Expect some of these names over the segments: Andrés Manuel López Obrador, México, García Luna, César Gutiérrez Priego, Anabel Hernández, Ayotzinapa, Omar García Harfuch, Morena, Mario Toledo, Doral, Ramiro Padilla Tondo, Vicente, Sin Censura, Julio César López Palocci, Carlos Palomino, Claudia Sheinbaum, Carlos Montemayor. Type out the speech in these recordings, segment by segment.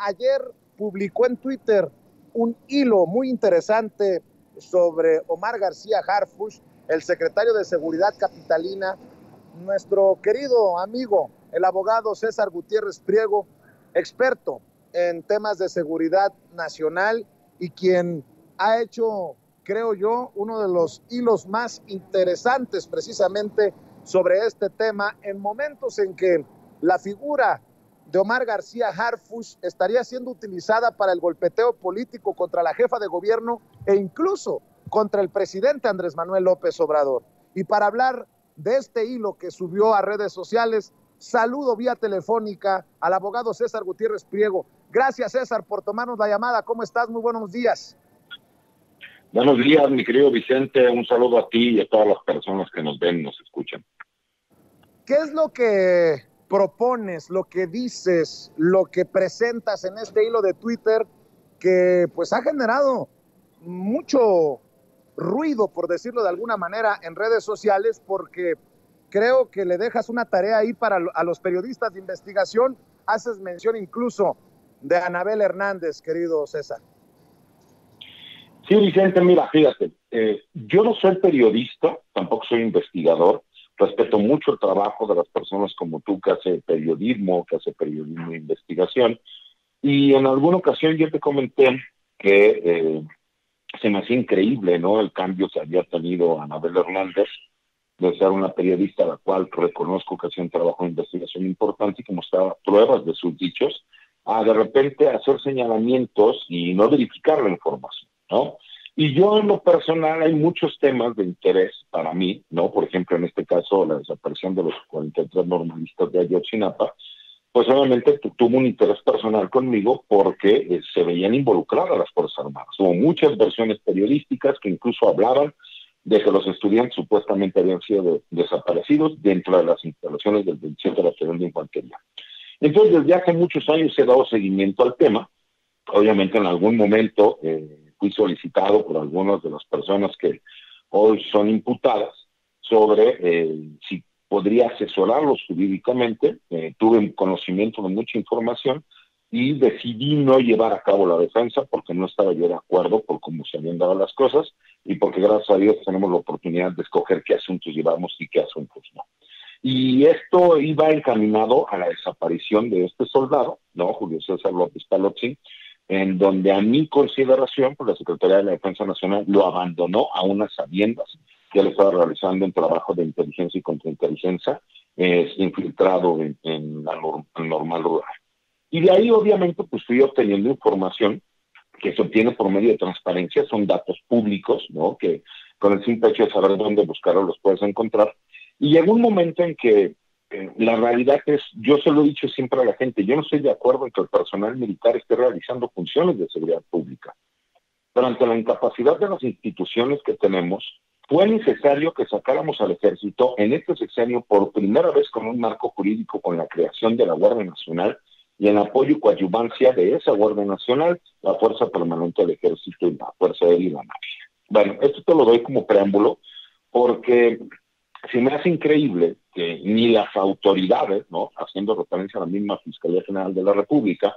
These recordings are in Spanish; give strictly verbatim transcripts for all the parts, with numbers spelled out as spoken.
ayer publicó en Twitter un hilo muy interesante sobre Omar García Harfuch, el secretario de Seguridad capitalina, nuestro querido amigo, el abogado César Gutiérrez Priego, experto en temas de seguridad nacional y quien ha hecho, creo yo, uno de los hilos más interesantes precisamente sobre este tema en momentos en que la figura de Omar García Harfuch estaría siendo utilizada para el golpeteo político contra la jefa de gobierno e incluso contra el presidente Andrés Manuel López Obrador. Y para hablar de este hilo que subió a redes sociales, saludo vía telefónica al abogado César Gutiérrez Priego. Gracias, César, por tomarnos la llamada. ¿Cómo estás? Muy buenos días. Buenos días, mi querido Vicente. Un saludo a ti y a todas las personas que nos ven, nos escuchan. ¿Qué es lo que propones, lo que dices, lo que presentas en este hilo de Twitter que pues ha generado mucho ruido, por decirlo de alguna manera, en redes sociales, porque creo que le dejas una tarea ahí para a los periodistas de investigación? Haces mención incluso de Anabel Hernández, querido César. Sí, Vicente, mira, fíjate, eh, yo no soy periodista, tampoco soy investigador, respeto mucho el trabajo de las personas como tú que hace periodismo, que hace periodismo de investigación, y en alguna ocasión yo te comenté que eh, se me hacía increíble, ¿no?, el cambio que había tenido Anabel Hernández, de ser una periodista a la cual reconozco que hacía un trabajo de investigación importante y que mostraba pruebas de sus dichos, a de repente hacer señalamientos y no verificar la información, ¿no? Y yo en lo personal hay muchos temas de interés para mí, ¿no? Por ejemplo, en este caso, la desaparición de los cuarenta y tres normalistas de Ayotzinapa, pues obviamente tuvo un interés personal conmigo porque eh, se veían involucradas las Fuerzas Armadas. Hubo muchas versiones periodísticas que incluso hablaban de que los estudiantes supuestamente habían sido de, desaparecidos dentro de las instalaciones del veintisiete Batallón de Infantería. Entonces, desde hace muchos años he dado seguimiento al tema. Obviamente, en algún momento eh, fui solicitado por algunas de las personas que hoy son imputadas sobre eh, si podría asesorarlos jurídicamente. Eh, tuve un conocimiento de mucha información y decidí no llevar a cabo la defensa porque no estaba yo de acuerdo por cómo se habían dado las cosas y porque gracias a Dios tenemos la oportunidad de escoger qué asuntos llevamos y qué asuntos no. Y esto iba encaminado a la desaparición de este soldado, ¿no?, Julio César López Palocci, en donde a mi consideración, pues, la Secretaría de la Defensa Nacional lo abandonó a unas sabiendas que él estaba realizando un trabajo de inteligencia y contrainteligencia eh, infiltrado en, en la norm en normal rural. Y de ahí, obviamente, pues fui obteniendo información que se obtiene por medio de transparencia, son datos públicos, ¿no?, que con el simple hecho de saber dónde buscarlos los puedes encontrar. Y llegó un momento en que eh, la realidad es, yo se lo he dicho siempre a la gente, yo no estoy de acuerdo en que el personal militar esté realizando funciones de seguridad pública. Pero ante la incapacidad de las instituciones que tenemos, fue necesario que sacáramos al ejército en este sexenio por primera vez con un marco jurídico con la creación de la Guardia Nacional y en apoyo y coadyuvancia de esa Guardia Nacional, la Fuerza Permanente del Ejército y la Fuerza Aérea y la Marina. Bueno, esto te lo doy como preámbulo porque se me hace increíble que ni las autoridades, ¿no?, haciendo referencia a la misma Fiscalía General de la República,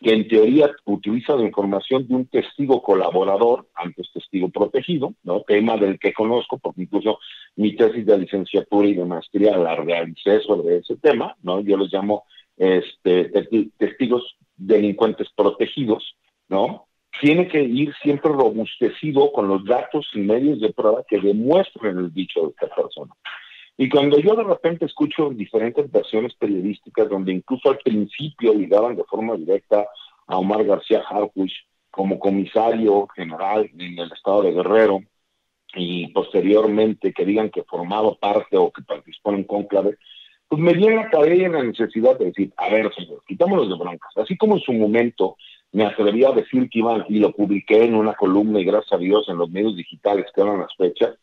que en teoría utiliza la información de un testigo colaborador antes testigo protegido, ¿no?, tema del que conozco porque incluso mi tesis de licenciatura y de maestría la realicé sobre ese tema, ¿no? Yo los llamo este, testigos delincuentes protegidos, ¿no? Tiene que ir siempre robustecido con los datos y medios de prueba que demuestren el dicho de esta persona. Y cuando yo de repente escucho diferentes versiones periodísticas donde incluso al principio ligaban de forma directa a Omar García Harfuch como comisario general en el estado de Guerrero y posteriormente que digan que formaba parte o que participó en un cónclave, pues me viene la cabeza en la necesidad de decir, a ver, señor, quitámonos de broncas. Así como en su momento me atreví a decir que iban, y lo publiqué en una columna, y gracias a Dios en los medios digitales que eran las fechas,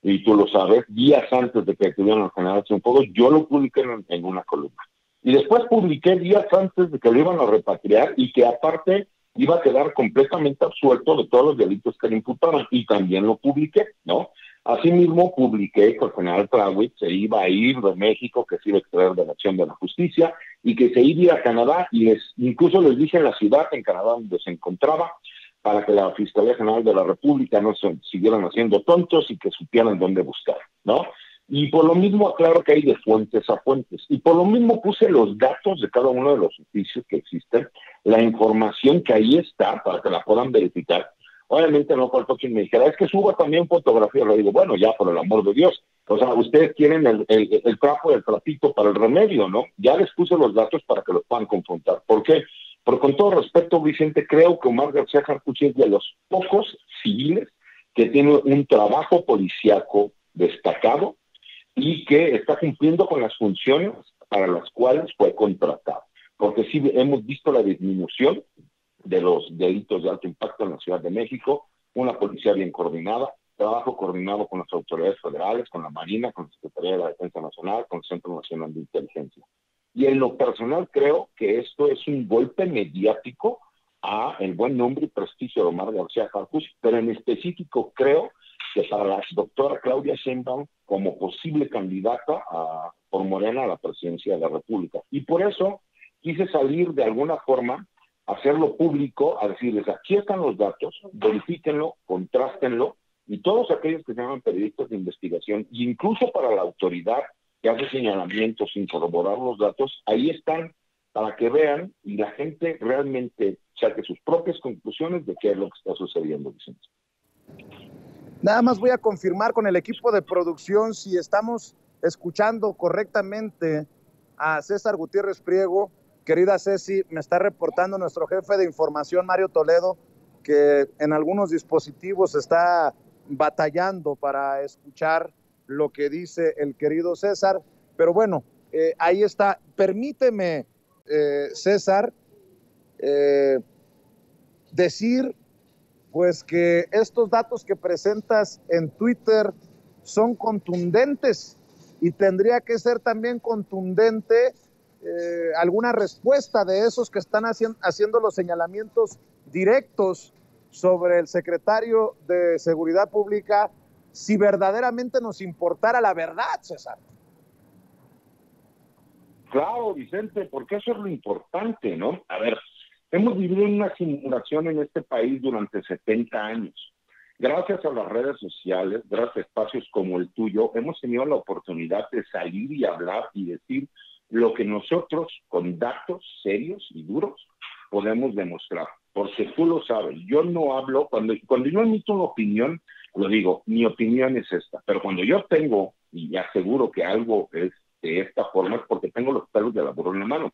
y tú lo sabes, días antes de que tuvieran la generación fuego, yo lo publiqué en, en una columna. Y después publiqué días antes de que lo iban a repatriar, y que aparte iba a quedar completamente absuelto de todos los delitos que le imputaban, y también lo publiqué, ¿no? Asimismo, publiqué que el general Trawitz se iba a ir de México, que se iba a extraer de la acción de la justicia y que se iría a Canadá, y les incluso les dije en la ciudad, en Canadá, donde se encontraba, para que la Fiscalía General de la República no se siguieran haciendo tontos y que supieran dónde buscar, ¿no? Y por lo mismo aclaro que hay de fuentes a fuentes. Y por lo mismo puse los datos de cada uno de los oficios que existen, la información que ahí está para que la puedan verificar. Obviamente no faltó quien me dijera, es que suba también fotografías. Le digo, bueno, ya, por el amor de Dios. O sea, ustedes tienen el, el, el trapo, el trapito para el remedio, ¿no? Ya les puse los datos para que los puedan confrontar. ¿Por qué? Porque con todo respeto, Vicente, creo que Omar García Harfuch es de los pocos civiles que tiene un trabajo policiaco destacado y que está cumpliendo con las funciones para las cuales fue contratado. Porque sí hemos visto la disminución de los delitos de alto impacto en la Ciudad de México, una policía bien coordinada, trabajo coordinado con las autoridades federales, con la Marina, con la Secretaría de la Defensa Nacional, con el Centro Nacional de Inteligencia. Y en lo personal creo que esto es un golpe mediático a el buen nombre y prestigio de Omar García Harfuch, pero en específico creo que para la doctora Claudia Sheinbaum como posible candidata a, por Morena a la presidencia de la República. Y por eso quise salir de alguna forma, hacerlo público, a decirles, aquí están los datos, verifíquenlo, contrástenlo, y todos aquellos que se llaman periodistas de investigación, incluso para la autoridad que hace señalamientos sin corroborar los datos, ahí están para que vean y la gente realmente saque sus propias conclusiones de qué es lo que está sucediendo, Vicente. Nada más voy a confirmar con el equipo de producción si estamos escuchando correctamente a César Gutiérrez Priego. Querida Ceci, me está reportando nuestro jefe de información, Mario Toledo, que en algunos dispositivos está batallando para escuchar lo que dice el querido César. Pero bueno, eh, ahí está. Permíteme, eh, César, eh, decir pues que estos datos que presentas en Twitter son contundentes y tendría que ser también contundente Eh, alguna respuesta de esos que están haci- haciendo los señalamientos directos sobre el secretario de Seguridad Pública, si verdaderamente nos importara la verdad, César. Claro, Vicente, porque eso es lo importante, ¿no? A ver, hemos vivido una simulación en este país durante setenta años. Gracias a las redes sociales, gracias a espacios como el tuyo, hemos tenido la oportunidad de salir y hablar y decir lo que nosotros, con datos serios y duros, podemos demostrar. Porque tú lo sabes, yo no hablo, cuando, cuando yo emito una opinión, lo digo, mi opinión es esta. Pero cuando yo tengo, y aseguro que algo es de esta forma, es porque tengo los pelos de la burra en la mano,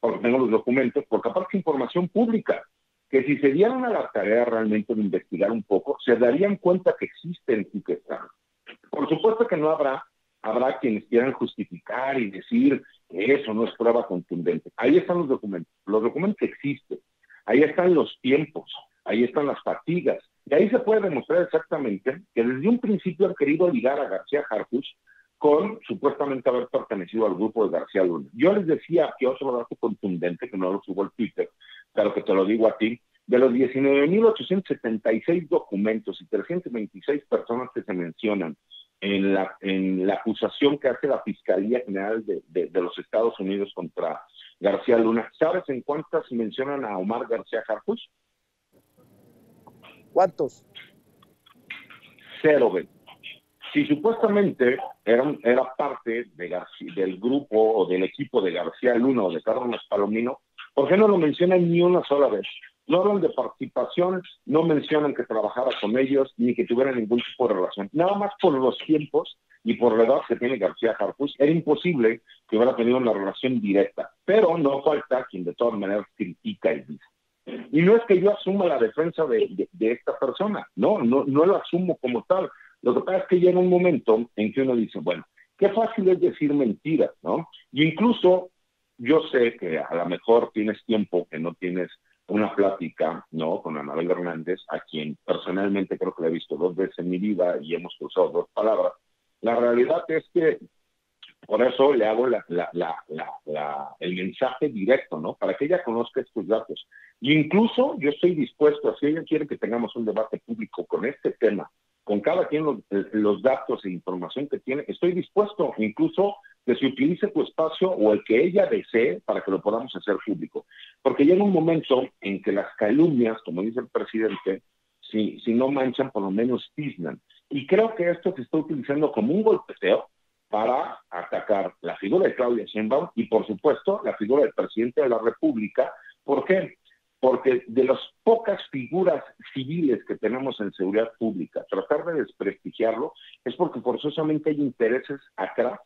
porque tengo los documentos, porque aparte información pública, que si se dieran a la tarea realmente de investigar un poco, se darían cuenta que existen y que están. Por supuesto que no habrá, habrá quienes quieran justificar y decir que eso no es prueba contundente. Ahí están los documentos, los documentos existen, ahí están los tiempos, ahí están las fatigas, y ahí se puede demostrar exactamente que desde un principio han querido ligar a García Harfuch con supuestamente haber pertenecido al grupo de García Luna. Yo les decía que otro dato contundente, que no lo subo al Twitter, pero que te lo digo a ti, de los diecinueve mil ochocientos setenta y seis documentos y trescientas veintiséis personas que se mencionan en la, en la acusación que hace la Fiscalía General de, de, de los Estados Unidos contra García Luna, ¿sabes en cuántas mencionan a Omar García Harfuch? ¿Cuántos? Cero. Si supuestamente era, era parte de García, del grupo o del equipo de García Luna o de Carlos Palomino, ¿por qué no lo mencionan ni una sola vez? No hablan de participación, no mencionan que trabajara con ellos, ni que tuvieran ningún tipo de relación. Nada más por los tiempos y por la edad que tiene García Harfuch, era imposible que hubiera tenido una relación directa. Pero no falta quien de todas maneras critica y dice. Y no es que yo asuma la defensa de, de, de esta persona, no, no, no lo asumo como tal. Lo que pasa es que llega un momento en que uno dice, bueno, qué fácil es decir mentiras, ¿no? Y incluso yo sé que a lo mejor tienes tiempo que no tienes una plática, ¿no?, con Anabel Hernández, a quien personalmente creo que la he visto dos veces en mi vida y hemos cruzado dos palabras. La realidad es que por eso le hago la, la, la, la, la, el mensaje directo, ¿no?, para que ella conozca estos datos. E incluso yo estoy dispuesto, si ella quiere que tengamos un debate público con este tema, con cada quien los, los datos e información que tiene. Estoy dispuesto incluso que se utilice tu espacio o el que ella desee para que lo podamos hacer público. Porque llega un momento en que las calumnias, como dice el presidente, si, si no manchan, por lo menos tiznan. Y creo que esto se está utilizando como un golpeteo para atacar la figura de Claudia Sheinbaum y, por supuesto, la figura del presidente de la República. ¿Por qué? Porque de las pocas figuras civiles que tenemos en seguridad pública, tratar de desprestigiarlo es porque forzosamente hay intereses atrás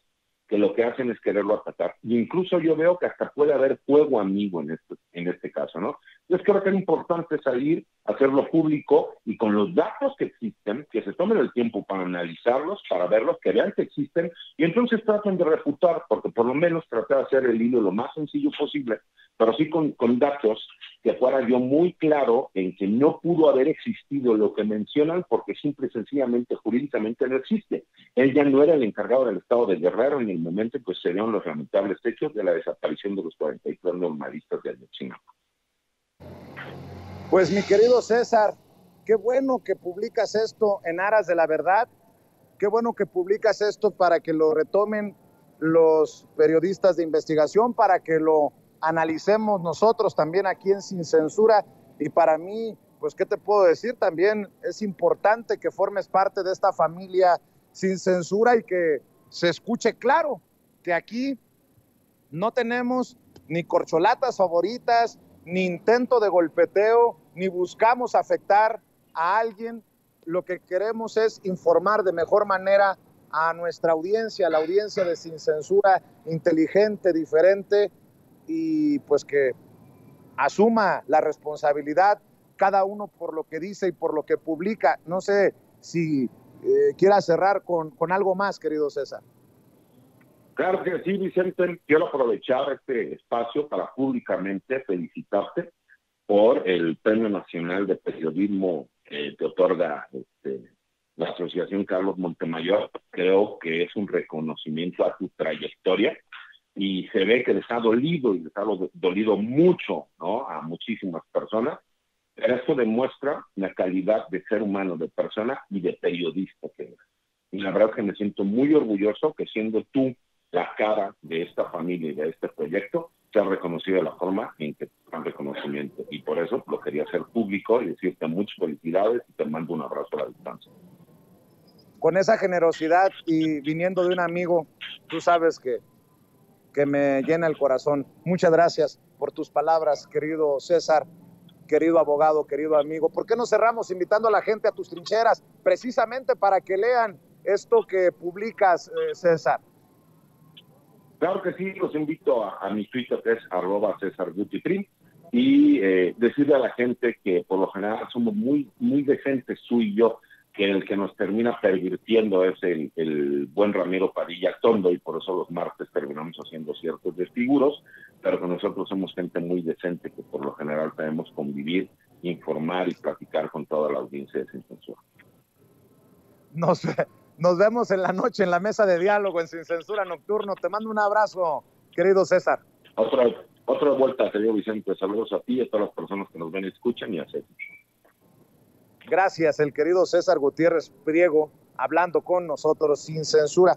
que lo que hacen es quererlo atacar. Y incluso yo veo que hasta puede haber fuego amigo en este, en este caso, ¿no? Entonces creo que es importante salir, hacerlo público y con los datos que existen, que se tomen el tiempo para analizarlos, para verlos, que vean que existen, y entonces traten de refutar, porque por lo menos traté de hacer el hilo lo más sencillo posible, pero sí con, con datos que fuera yo muy claro en que no pudo haber existido lo que mencionan porque simple y sencillamente jurídicamente no existe. Él ya no era el encargado del estado de Guerrero en el momento en que se dieron los lamentables hechos de la desaparición de los cuarenta y tres normalistas de Ayotzinapa. Pues mi querido César, qué bueno que publicas esto en aras de la verdad, qué bueno que publicas esto para que lo retomen los periodistas de investigación, para que lo analicemos nosotros también aquí en Sin Censura. Y para mí, pues qué te puedo decir, también es importante que formes parte de esta familia Sin Censura y que se escuche claro que aquí no tenemos ni corcholatas favoritas, ni intento de golpeteo, ni buscamos afectar a alguien. Lo que queremos es informar de mejor manera a nuestra audiencia, a la audiencia de Sin Censura, inteligente, diferente, y pues que asuma la responsabilidad cada uno por lo que dice y por lo que publica. No sé si eh, quiera cerrar con, con algo más, querido César. Claro que sí, Vicente. Quiero aprovechar este espacio para públicamente felicitarte por el Premio Nacional de Periodismo que te otorga este, la Asociación Carlos Montemayor. Creo que es un reconocimiento a tu trayectoria. Y se ve que les ha dolido y les ha dolido mucho, ¿no?, a muchísimas personas. Pero esto demuestra la calidad de ser humano, de persona y de periodista que eres. Y la verdad es que me siento muy orgulloso que siendo tú la cara de esta familia y de este proyecto, se ha reconocido la forma en que han reconocimiento. Y por eso lo quería hacer público y decirte muchas felicidades y te mando un abrazo a la distancia. Con esa generosidad y viniendo de un amigo, tú sabes que que me llena el corazón. Muchas gracias por tus palabras, querido César, querido abogado, querido amigo. ¿Por qué no cerramos invitando a la gente a tus trincheras, precisamente para que lean esto que publicas, eh, César? Claro que sí, los invito a, a mi Twitter, que es arroba César Gutiérrez, y eh, decirle a la gente que por lo general somos muy, muy decentes, tú y yo, que el que nos termina pervirtiendo es el, el buen Ramiro Padilla Tondo, y por eso los martes terminamos haciendo ciertos desfiguros, pero que nosotros somos gente muy decente que por lo general sabemos convivir, informar y platicar con toda la audiencia de Sin Censura. Nos, nos vemos en la noche en la mesa de diálogo en Sin Censura Nocturno. Te mando un abrazo, querido César. Otra, otra vuelta, querido Vicente. Saludos a ti y a todas las personas que nos ven, escuchan y hacen. Gracias, el querido César Gutiérrez Priego, hablando con nosotros Sin Censura.